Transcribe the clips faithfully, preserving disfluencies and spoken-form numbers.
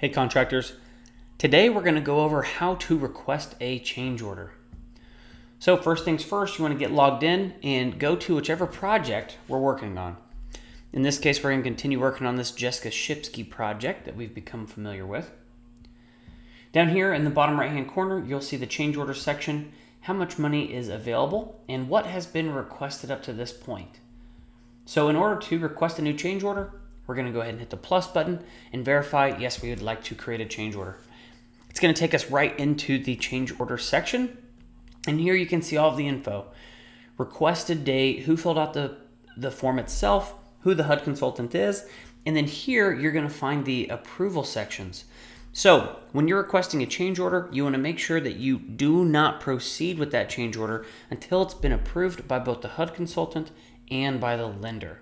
Hey contractors, today we're going to go over how to request a change order. So first things first, you want to get logged in and go to whichever project we're working on. In this case, we're going to continue working on this Jessica Shipsky project that we've become familiar with. Down here in the bottom right hand corner, you'll see the change order section, how much money is available, and what has been requested up to this point. So in order to request a new change order, we're going to go ahead and hit the plus button and verify, yes, we would like to create a change order. It's going to take us right into the change order section. And here you can see all of the info. Requested date, who filled out the, the form itself, who the H U D consultant is. And then here you're going to find the approval sections. So when you're requesting a change order, you want to make sure that you do not proceed with that change order until it's been approved by both the H U D consultant and by the lender.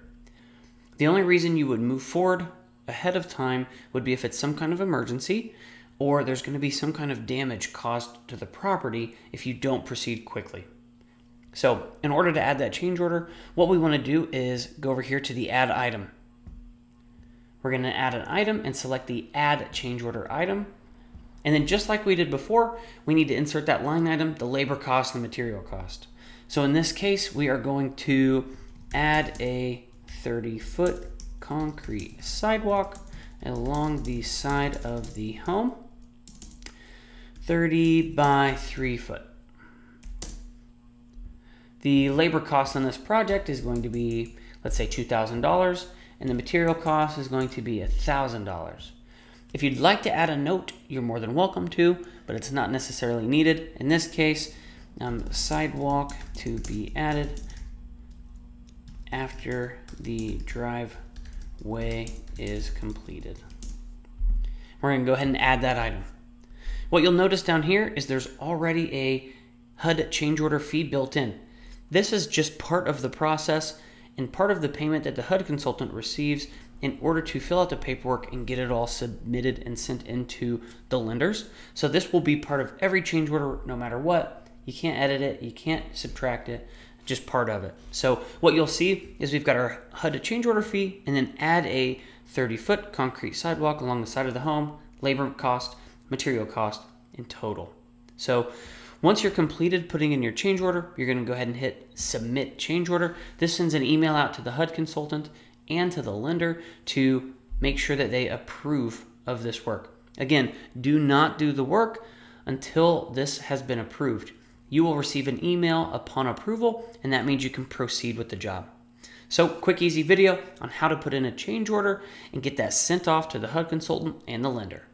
The only reason you would move forward ahead of time would be if it's some kind of emergency or there's going to be some kind of damage caused to the property if you don't proceed quickly. So in order to add that change order, what we want to do is go over here to the add item. We're going to add an item and select the add change order item. And then just like we did before, we need to insert that line item, the labor cost and the material cost. So in this case, we are going to add a thirty foot concrete sidewalk along the side of the home, thirty by three foot. The labor cost on this project is going to be, let's say two thousand dollars, and the material cost is going to be one thousand dollars. If you'd like to add a note, you're more than welcome to, but it's not necessarily needed. In this case, um, sidewalk to be added after the driveway is completed. We're going to go ahead and add that item. What you'll notice down here is there's already a H U D change order fee built in. This is just part of the process and part of the payment that the H U D consultant receives in order to fill out the paperwork and get it all submitted and sent into the lenders. So this will be part of every change order no matter what. You can't edit it, you can't subtract it. Just part of it. So what you'll see is we've got our H U D change order fee and then add a thirty foot concrete sidewalk along the side of the home, labor cost, material cost in total. So once you're completed putting in your change order, you're going to go ahead and hit submit change order. This sends an email out to the H U D consultant and to the lender to make sure that they approve of this work. Again, do not do the work until this has been approved. You will receive an email upon approval, and that means you can proceed with the job. So quick, easy video on how to put in a change order and get that sent off to the H U D consultant and the lender.